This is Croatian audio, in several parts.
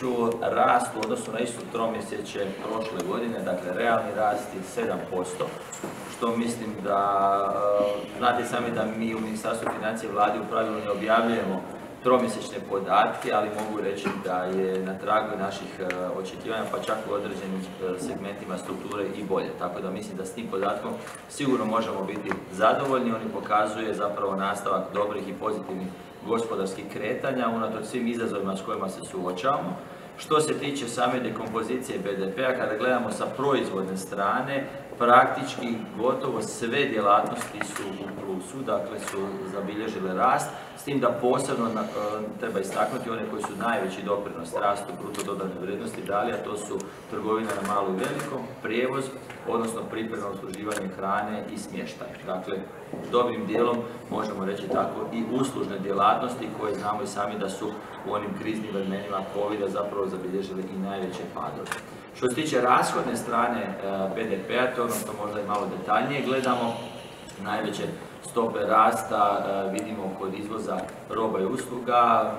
podsjeću, rast u odnosu na isto tromjesečje prošle godine, dakle realni rast je 7%, što mislim da, znate sami da mi u Ministarstvu financija i Vladi u pravilu ne objavljujemo tromjesečne podatke, ali mogu reći da je na tragu naših očekivanja, pa čak u određenim segmentima strukture i bolje. Tako da mislim da s tim podatkom sigurno možemo biti zadovoljni. Oni pokazuje zapravo nastavak dobrih i pozitivnih gospodarskih kretanja unatoč svim izazovima s kojima se suočavamo. Što se tiče same dekompozicije BDP-a, kada gledamo sa proizvodne strane, praktički gotovo sve djelatnosti su u plusu, dakle su zabilježile rast, s tim da posebno treba istaknuti one koji su najveći doprinos rastu bruto dodane vrijednosti dali, a to su trgovina na malo i velikom, prijevoz, odnosno pripremno usluživanje hrane i smještaj. Dakle, dobrim dijelom možemo reći tako i uslužne djelatnosti koje znamo i sami da su u onim kriznim vremenima COVID-a zapravo zabilježile i najveće padove. Što se tiče rashodne strane BDP-a, to ono što možda i malo detaljnije gledamo, najveće stope rasta vidimo kod izvoza roba i usluga,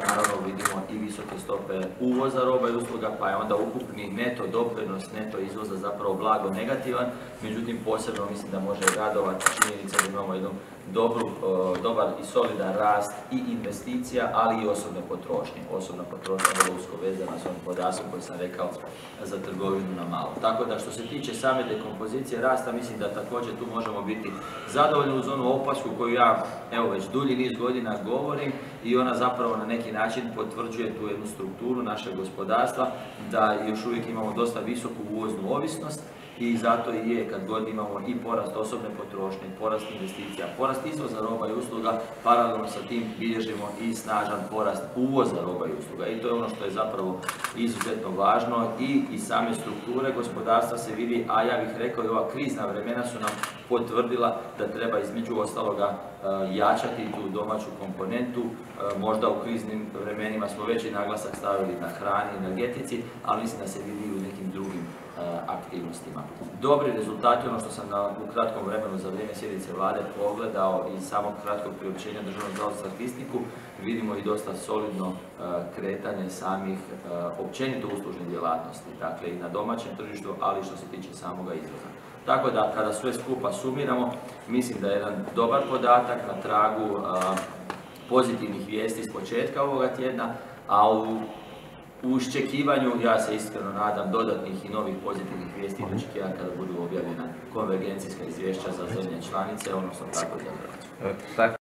naravno vidimo i visoke stope uvoza roba i usluga, pa je onda ukupni neto doprinos, neto izvoza zapravo blago negativan, međutim posebno mislim da može radovati činjenica da imamo jednu dobar i solidan rast i investicija, ali i osobne potrošnje. Osobna potrošnja je vrlo usko vezana s onim podacima koji sam rekao za trgovinu na malo. Tako da što se tiče same dekompozicije rasta, mislim da također tu možemo biti zadovoljni uz onu opasku koju ja evo već dulji niz godina govorim i ona zapravo na neki način potvrđuje tu jednu strukturu našeg gospodarstva da još uvijek imamo dosta visoku uvoznu ovisnost. I zato i je, kad god imamo i porast osobne potrošnje, porast investicija, porast izvoza roba i usluga, paralelno sa tim bilježimo i snažan porast uvoza roba i usluga. I to je ono što je zapravo izuzetno važno i iz same strukture gospodarstva se vidi, a ja bih rekao i ova krizna vremena su nam potvrdila da treba između ostaloga jačati tu domaću komponentu. Možda u kriznim vremenima smo veći naglasak stavili na hrani i energetici, ali mislim da se vidi i u nekim drugim aktivnostima. Dobri rezultati, ono što sam u kratkom vremenu za vrijeme sjednice Vlade pogledao i samog kratkog priopćenja Državnog zavoda za statistiku, vidimo i dosta solidno kretanje samih općenito uslužnih djelatnosti, dakle i na domaćem tržištu, ali što se tiče samoga izvoza. Tako da, kada sve skupa sumiramo, mislim da je jedan dobar podatak na tragu pozitivnih vijesti s početka ovoga tjedna, a u iščekivanju, ja se iskreno nadam, dodatnih i novih pozitivnih vijesti idući tjedan kada budu objavljena konvergencijska izvješća za zemlje članice, odnosno tako za Hrvatsku.